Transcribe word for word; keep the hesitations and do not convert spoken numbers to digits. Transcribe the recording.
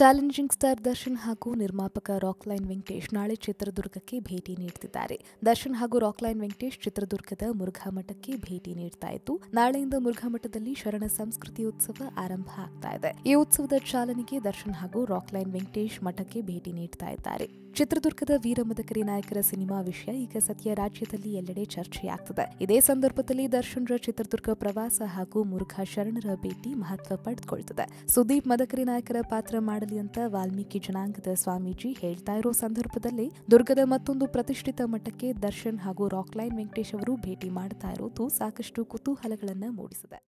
Challenging star Darshan ಹಾಗೂ ನಿರ್ಮಾಪಕ ರಾಕ್ಲೈನ್ ವೆಂಕಟೇಶ್ ನಾಳೆ ಚಿತ್ರದುರ್ಗಕ್ಕೆ ಭೇಟಿ ನೀಡುತ್ತಿದ್ದಾರೆ. ದರ್ಶನ್ ಹಾಗೂ ರಾಕ್ಲೈನ್ ವೆಂಕಟೇಶ್ ಚಿತ್ರದುರ್ಗದ ಮುರುಘಾ ಮಠಕ್ಕೆ ಭೇಟಿ ನೀಡುತ್ತಿದ್ದು, ನಾಳೆಯಿಂದ ಮುರುಘಾ ಮಠದಲ್ಲಿ ಶರಣ ಸಂಸ್ಕೃತಿಯೋತ್ಸವ ಆರಂಭ ಆಗ್ತಾ ಇದೆ. ಈ ಉತ್ಸವದ ಚಾಲನೆಗೆ ದರ್ಶನ್ ಹಾಗೂ ರಾಕ್ಲೈನ್ ವೆಂಕಟೇಶ್ ಮಠಕ್ಕೆ ಭೇಟಿ ನೀಡುತ್ತಿದ್ದಾರೆ. ಚಿತ್ರದುರ್ಗದ ವೀರಮದಕರಿ ನಾಯಕರ ಸಿನಿಮಾ ವಿಷಯ ಈಗ ಸತ್ಯರಾಜ್ಯದಲ್ಲಿ ಎಲ್ಲೆಡೆ ಚರ್ಚೆಯಾಗ್ತಿದೆ. ಇದೇ ಸಂದರ್ಭದಲ್ಲಿ ದರ್ಶನ್ರ ಚಿತ್ರದುರ್ಗ ಪ್ರವಾಸ ಹಾಗೂ ಮುರುಘಾ ಶರಣರ ಭೇಟಿ ಮಹತ್ವ ಪಡೆದುಕೊಳ್ಳುತ್ತದೆ. ಸುದೀಪ್ ಮದಕರಿ ನಾಯಕರ ಪಾತ್ರ ಮಾಡಲಿ ಅಂತ ವಾಲ್ಮೀಕಿ ಜನಾಂಗದ ಸ್ವಾಮೀಜಿ ಹೇಳ್ತಾ ಇರೋ ಸಂದರ್ಭದಲ್ಲಿ ದುರ್ಗದ ಮತ್ತೊಂದು ಪ್ರತಿಷ್ಠಿತ ಮಠಕ್ಕೆ ದರ್ಶನ್ ಹಾಗೂ ರಾಕ್ಲೈನ್ ವೆಂಕಟೇಶ್ ಅವರು ಭೇಟಿ ಮಾಡ್ತಾ ಇರೋದು ಸಾಕಷ್ಟು ಕುತೂಹಲಗಳನ್ನ ಮೂಡಿಸಿದೆ.